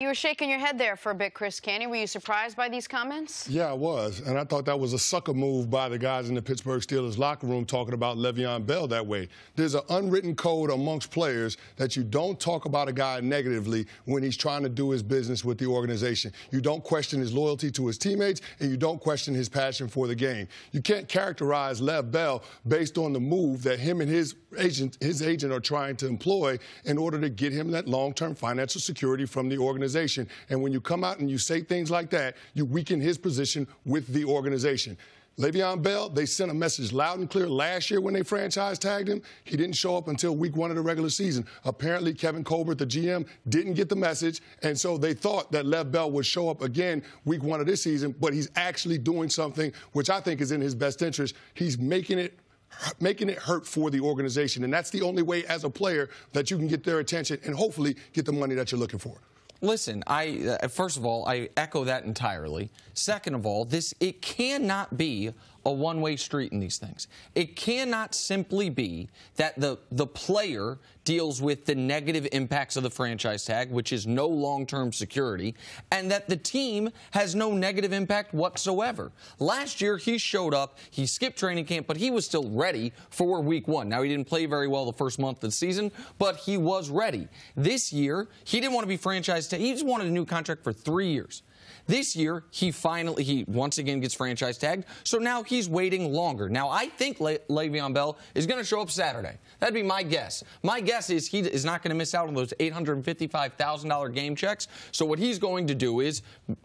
You were shaking your head there for a bit, Chris Canty. Were you surprised by these comments? Yeah, I was. And I thought that was a sucker move by the guys in the Pittsburgh Steelers locker room talking about Le'Veon Bell that way. There's an unwritten code amongst players that you don't talk about a guy negatively when he's trying to do his business with the organization. You don't question his loyalty to his teammates, and you don't question his passion for the game. You can't characterize Lev Bell based on the move that him and his agent are trying to employ in order to get him that long-term financial security from the organization. And when you come out and you say things like that, you weaken his position with the organization. Le'Veon Bell, they sent a message loud and clear last year when they franchise tagged him. He didn't show up until week 1 of the regular season. Apparently, Kevin Colbert, the GM, didn't get the message, and so they thought that Lev Bell would show up again week 1 of this season, but he's actually doing something which I think is in his best interest. He's making it hurt for the organization, and that's the only way as a player that you can get their attention and hopefully get the money that you're looking for. Listen, first of all, I echo that entirely. Second of all, it cannot be a one-way street in these things. It cannot simply be that the player deals with the negative impacts of the franchise tag, which is no long-term security, and that the team has no negative impact whatsoever. Last year, he showed up, he skipped training camp, but he was still ready for week 1. Now, he didn't play very well the first month of the season, but he was ready. This year, he didn't want to be franchised. He just wanted a new contract for 3 years. This year, he once again gets franchise tagged, so now he's waiting longer. Now, I think Le'Veon Bell is going to show up Saturday. That'd be my guess. My guess is he is not going to miss out on those $855,000 game checks, so what he's going to do is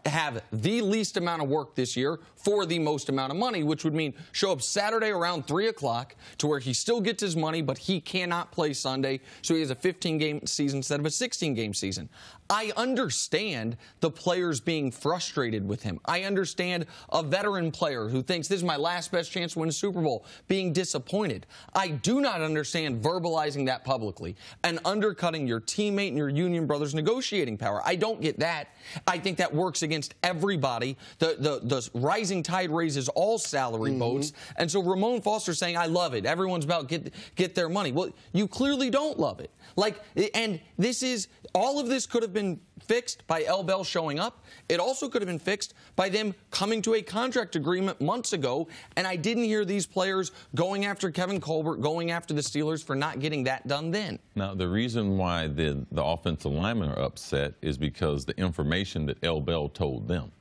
have the least amount of work this year for the most amount of money, which would mean show up Saturday around 3 o'clock to where he still gets his money, but he cannot play Sunday, so he has a 15-game season instead of a 16-game season. I understand the players being frustrated with him. I understand a veteran player who thinks this is my last best chance to win a Super Bowl being disappointed. I do not understand verbalizing that publicly and undercutting your teammate and your union brother's negotiating power. I don't get that. I think that works against everybody. The rising tide raises all salary boats. And so Ramon Foster saying, I love it. Everyone's about get their money. Well, you clearly don't love it. Like, and this is, all of this could have been fixed by L. Bell showing up. It also could have been fixed by them coming to a contract agreement months ago, and I didn't hear these players going after Kevin Colbert, going after the Steelers for not getting that done then. Now, the reason why the offensive linemen are upset is because the information that L. Bell told them.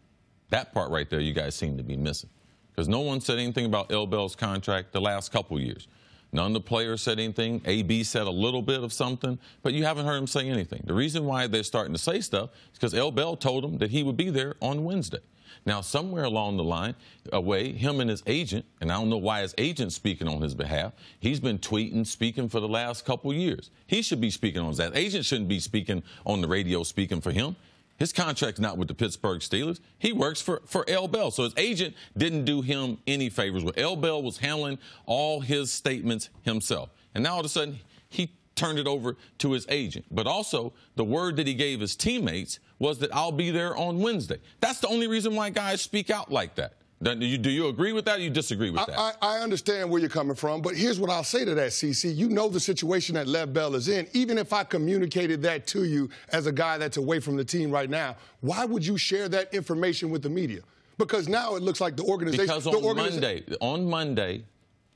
That part right there you guys seem to be missing, because no one said anything about L. Bell's contract the last couple years. None of the players said anything. A.B. said a little bit of something, but you haven't heard him say anything. The reason why they're starting to say stuff is because L. Bell told them that he would be there on Wednesday. Now, somewhere along the line, him and his agent, and I don't know why his agent's speaking on his behalf, he's been tweeting, speaking for the last couple years. He should be speaking on that. Agent shouldn't be speaking on the radio, speaking for him. His contract's not with the Pittsburgh Steelers. He works for L. Bell. So his agent didn't do him any favors. L. Bell was handling all his statements himself. And now all of a sudden, he turned it over to his agent. But also, the word that he gave his teammates was that I'll be there on Wednesday. That's the only reason why guys speak out like that. Do you agree with that or you disagree with that? I understand where you're coming from, but here's what I'll say to that, CeCe. You know the situation that Lev Bell is in. Even if I communicated that to you as a guy that's away from the team right now, why would you share that information with the media? Because now it looks like the organization... Because on Monday,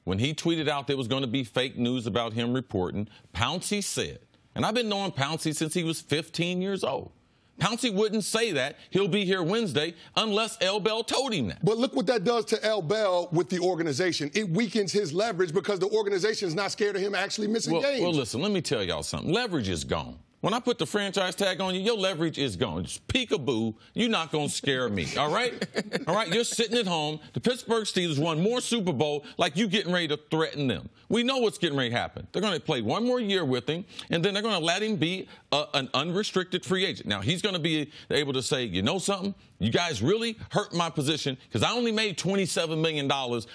when he tweeted out there was going to be fake news about him reporting, Pouncey said, and I've been knowing Pouncey since he was 15 years old, Pouncey wouldn't say that. He'll be here Wednesday unless L. Bell told him that. But look what that does to L. Bell with the organization. It weakens his leverage because the organization's not scared of him actually missing games. Well, listen, let me tell y'all something. Leverage is gone. When I put the franchise tag on you, your leverage is gone. Just peekaboo. You're not going to scare me, all right? All right, you're sitting at home. The Pittsburgh Steelers won more Super Bowl like you getting ready to threaten them. We know what's getting ready to happen. They're going to play one more year with him, and then they're going to let him be an unrestricted free agent. Now, he's going to be able to say, you know something? You guys really hurt my position because I only made $27 million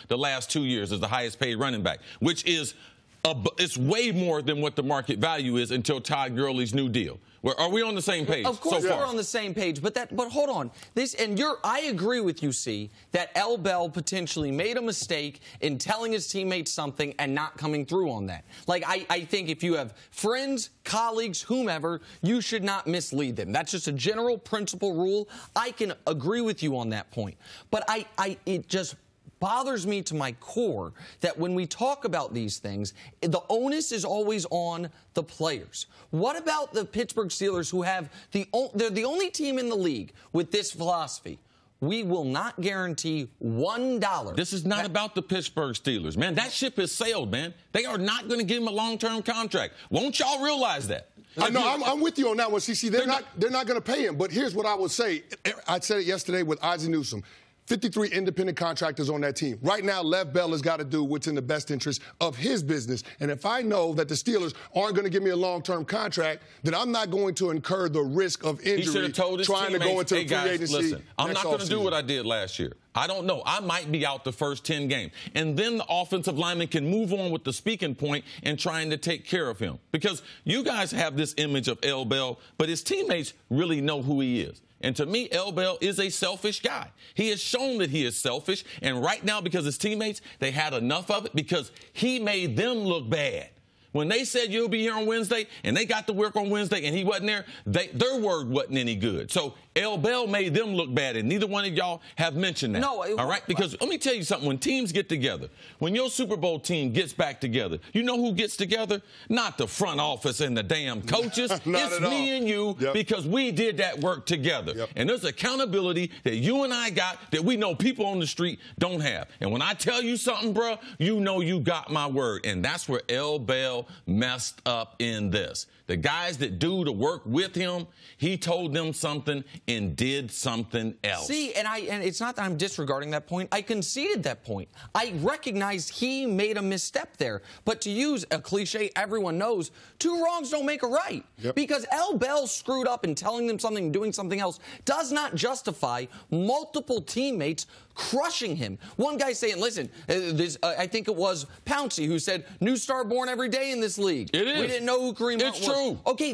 the last 2 years as the highest paid running back, which is It's way more than what the market value is until Todd Gurley's new deal. Are we on the same page? Of course we're on the same page, but hold on. I agree with you, C, that L. Bell potentially made a mistake in telling his teammates something and not coming through on that. Like, I think if you have friends, colleagues, whomever, you should not mislead them. That's just a general principle rule. I can agree with you on that point. But it just bothers me to my core that when we talk about these things, the onus is always on the players. What about the Pittsburgh Steelers, who have they're the only team in the league with this philosophy? We will not guarantee $1. This is not about the Pittsburgh Steelers, man. That ship has sailed, man. They are not going to give him a long-term contract. Won't y'all realize that? I know. I'm with you on that one, CC. They're not going to pay him. But here's what I would say. I said it yesterday with Ozzie Newsome. 53 independent contractors on that team. Right now, Le'Veon Bell has got to do what's in the best interest of his business. And if I know that the Steelers aren't going to give me a long-term contract, then I'm not going to incur the risk of injury trying to go into the free agency. Listen, I'm not going to do what I did last year. I don't know. I might be out the first 10 games. And then the offensive lineman can move on with the speaking point and trying to take care of him. Because you guys have this image of L. Bell, but his teammates really know who he is. And to me, L. Bell is a selfish guy. He has shown that he is selfish. And right now, because his teammates, they had enough of it because he made them look bad. When they said you'll be here on Wednesday and they got to work on Wednesday and he wasn't there, their word wasn't any good. So L. Bell made them look bad, and neither one of y'all have mentioned that. No. All right? Because let me tell you something. When teams get together, when your Super Bowl team gets back together, you know who gets together? Not the front office and the damn coaches. It's me and you because we did that work together. Yep. And there's accountability that you and I got that we know people on the street don't have. And when I tell you something, bruh, you know you got my word. And that's where L. Bell messed up in this. The guys that do the work with him, he told them something and did something else. See, and it's not that I'm disregarding that point. I conceded that point. I recognized he made a misstep there. But to use a cliche everyone knows, two wrongs don't make a right. Yep. Because L. Bell screwed up in telling them something and doing something else does not justify multiple teammates crushing him. One guy saying, listen, I think it was Pouncey who said, new star born every day in this league. It is. We didn't know who Kareem Hunt was. It's true. Okay,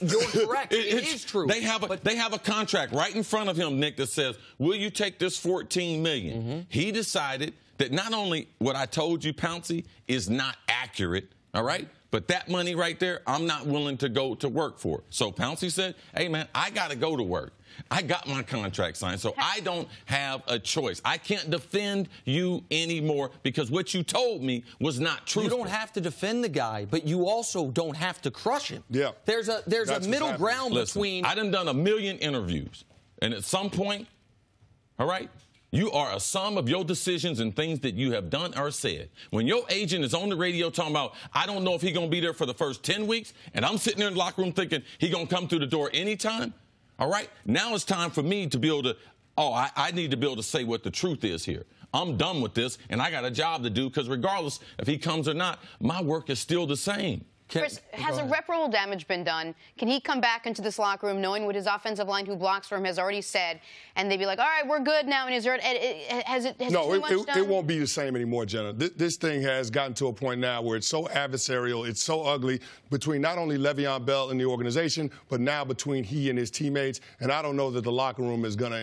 you're correct. It is true. They have a contract right in front of him, Nick, that says, will you take this $14 million? Mm-hmm. He decided that not only what I told you, Pouncey, is not accurate, all right? But that money right there, I'm not willing to go to work for. So Pouncey said, hey, man, I got to go to work. I got my contract signed, so I don't have a choice. I can't defend you anymore because what you told me was not true. You don't have to defend the guy, but you also don't have to crush him. Yeah. There's a middle ground between. I done a million interviews, and at some point, all right, you are a sum of your decisions and things that you have done or said. When your agent is on the radio talking about, I don't know if he's going to be there for the first 10 weeks, and I'm sitting there in the locker room thinking he's going to come through the door anytime, all right? Now it's time for me to be able to, I need to be able to say what the truth is here. I'm done with this, and I got a job to do because regardless if he comes or not, my work is still the same. Chris, has irreparable damage been done? Can he come back into this locker room knowing what his offensive line who blocks for him has already said, and they'd be like, all right, we're good now, and it won't be the same anymore, Jenna. This thing has gotten to a point now where it's so adversarial, it's so ugly between not only Le'Veon Bell and the organization, but now between he and his teammates, and I don't know that the locker room is going to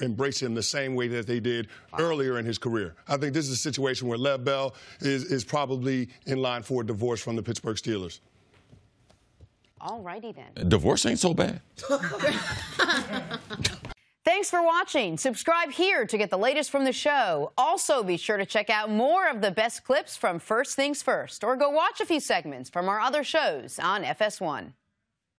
embrace him the same way that they did earlier in his career. I think this is a situation where Le'Veon Bell is probably in line for a divorce from the Pittsburgh Steelers. All righty then. Divorce ain't so bad. Thanks for watching. Subscribe here to get the latest from the show. Also, be sure to check out more of the best clips from First Things First, or go watch a few segments from our other shows on FS1.